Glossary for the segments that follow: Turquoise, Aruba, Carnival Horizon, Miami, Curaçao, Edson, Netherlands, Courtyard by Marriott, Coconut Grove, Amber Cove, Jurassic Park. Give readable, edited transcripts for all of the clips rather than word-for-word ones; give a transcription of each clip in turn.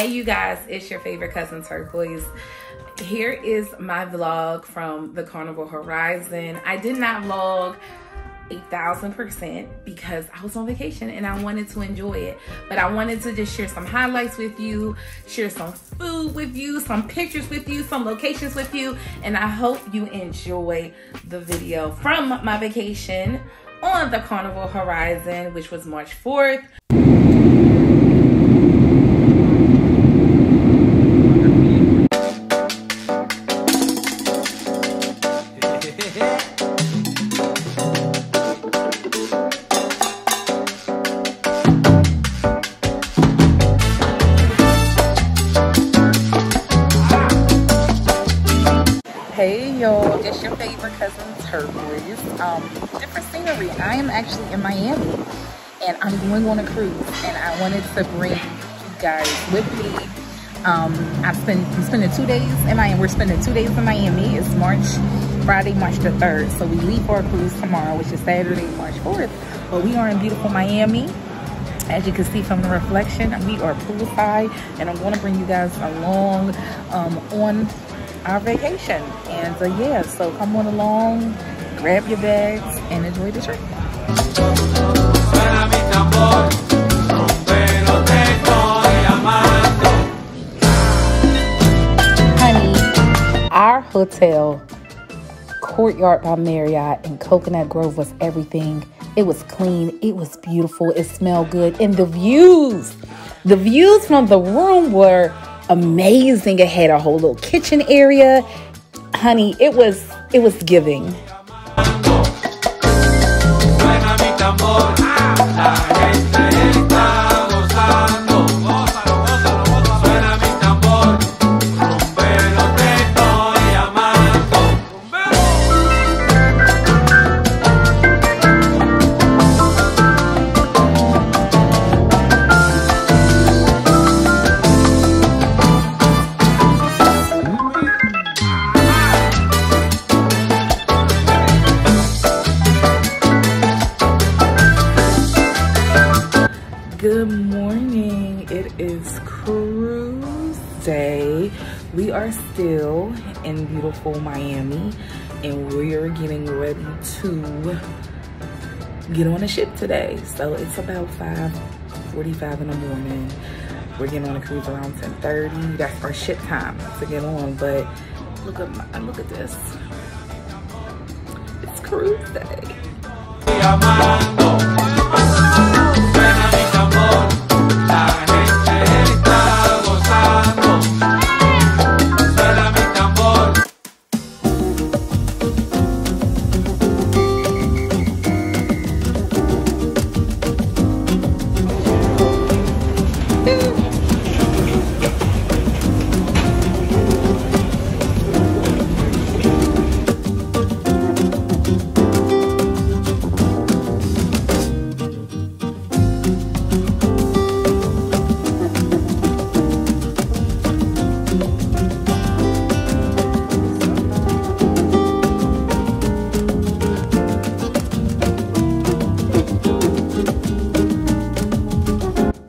Hey you guys, it's your favorite cousin Turquoise. Here is my vlog from the Carnival Horizon. I did not vlog 8,000% because I was on vacation and I wanted to enjoy it. But I wanted to just share some highlights with you, share some food with you, some pictures with you, some locations with you. And I hope you enjoy the video from my vacation on the Carnival Horizon, which was March 4th. It's your favorite cousin Turquoise. Different scenery. I am actually in Miami and I'm going on a cruise, and I wanted to bring you guys with me. I'm spending 2 days in Miami. We're spending 2 days in Miami. It's Friday, March the 3rd. So we leave for a cruise tomorrow, which is Saturday, March 4th. But we are in beautiful Miami. As you can see from the reflection, we are poolside, and I'm going to bring you guys along on our vacation. And yeah, so come on along, grab your bags, and enjoy the trip. Our hotel, Courtyard by Marriott in Coconut Grove, was everything. It was clean, it was beautiful, it smelled good, and the views from the room were amazing. It had a whole little kitchen area. Honey, it was giving. Good morning. It is cruise day. We are still in beautiful Miami and we are getting ready to get on a ship today. So it's about 5:45 in the morning. We're getting on a cruise around 10:30. That's our ship time to get on. But look at this. It's cruise day.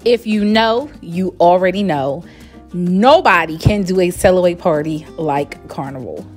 If you know, you already know. Nobody can do a sailaway party like Carnival.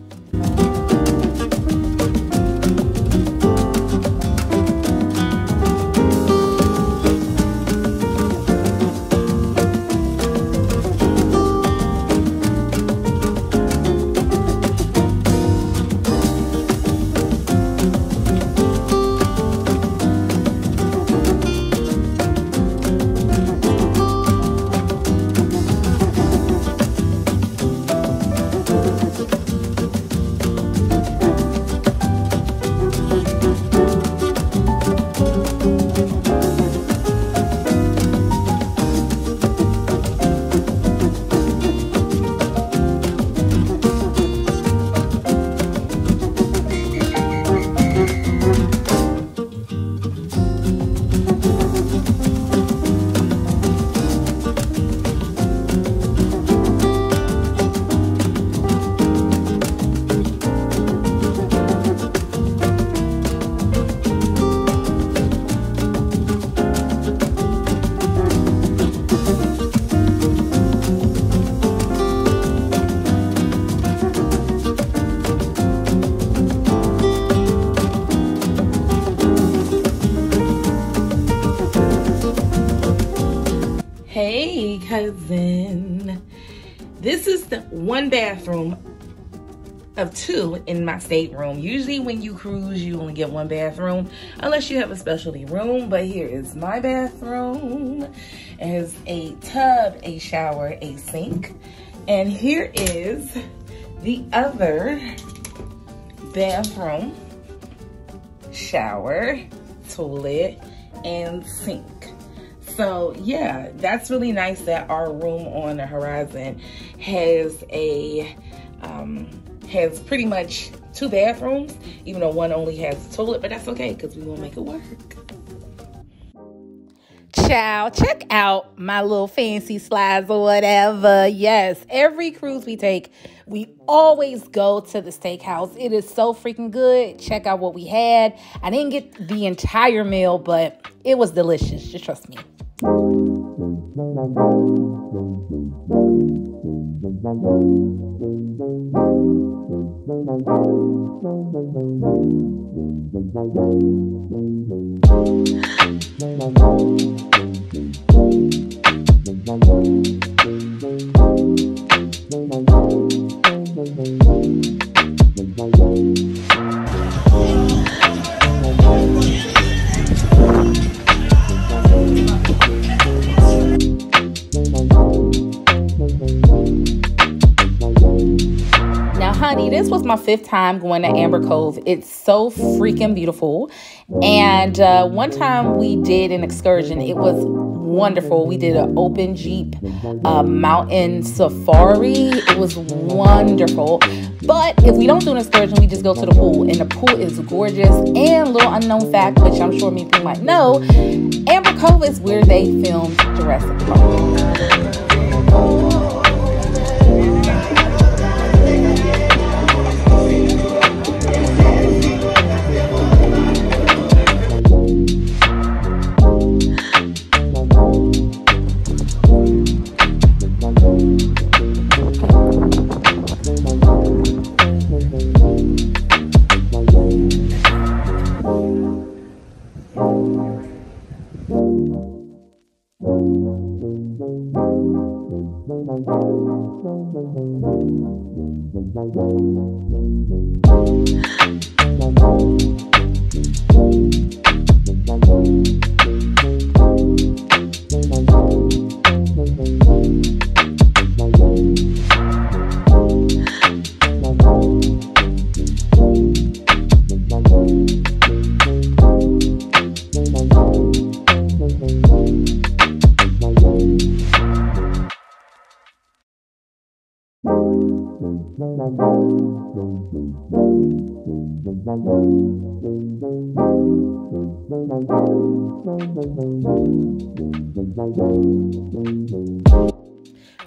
cousin. This is the one bathroom of two in my stateroom. Usually when you cruise, you only get one bathroom unless you have a specialty room, but here is my bathroom. It has a tub, a shower, a sink, and here is the other bathroom, shower, toilet, and sink. So yeah, that's really nice that our room on the Horizon has pretty much two bathrooms, even though one only has a toilet, but that's okay because we will make it work. Child, check out my little fancy slides or whatever. Yes, every cruise we take, we always go to the steakhouse. It is so freaking good. Check out what we had. I didn't get the entire meal, but it was delicious. Just trust me. This was my 5th time going to Amber Cove. It's so freaking beautiful. And one time we did an excursion. It was wonderful. We did an open jeep mountain safari. It was wonderful. But if we don't do an excursion, we just go to the pool, and the pool is gorgeous. And little unknown fact, which I'm sure many people might know, Amber Cove is where they filmed Jurassic Park.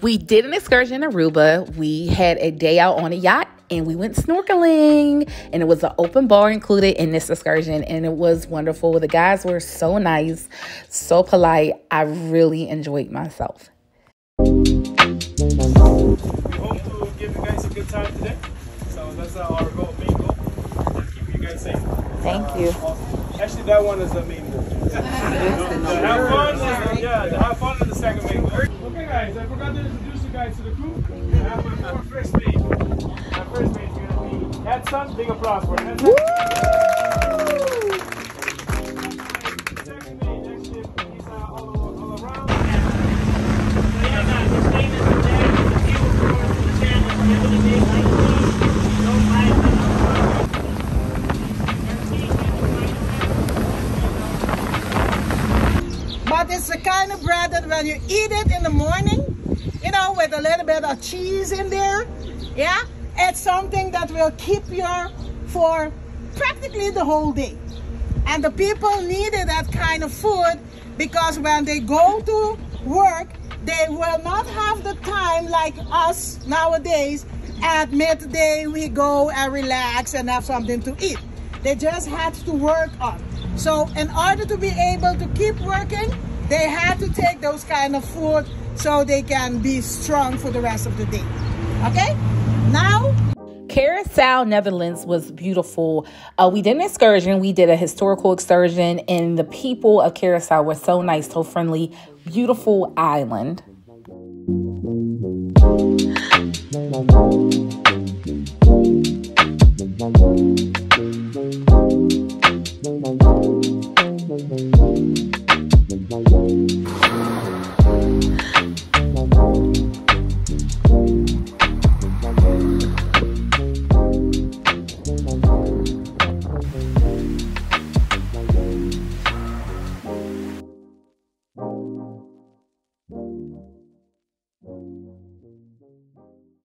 We did an excursion in Aruba. We had a day out on a yacht and we went snorkeling, and it was an open bar included in this excursion, and it was wonderful. The guys were so nice, so polite. I really enjoyed myself. Time today, so that's our goal, main goal. Let's keep you guys safe. Thank you. Actually, that one is the main goal. Have fun is the second main goal. Okay, guys, I forgot to introduce you guys to the crew. I have our first mate. Our first mate is going to be Edson. Big applause for him. Woo! Second mate, next ship, he's all around. But it's the kind of bread that when you eat it in the morning, you know, with a little bit of cheese in there, yeah, it's something that will keep you for practically the whole day. And the people needed that kind of food because when they go to work, they will not have the time like us nowadays. At midday, we go and relax and have something to eat. They just had to work on. So in order to be able to keep working, they had to take those kind of food so they can be strong for the rest of the day. Okay? Now, Curaçao, Netherlands was beautiful. We did an excursion. We did a historical excursion, and the people of Curaçao were so nice, so friendly. Beautiful island.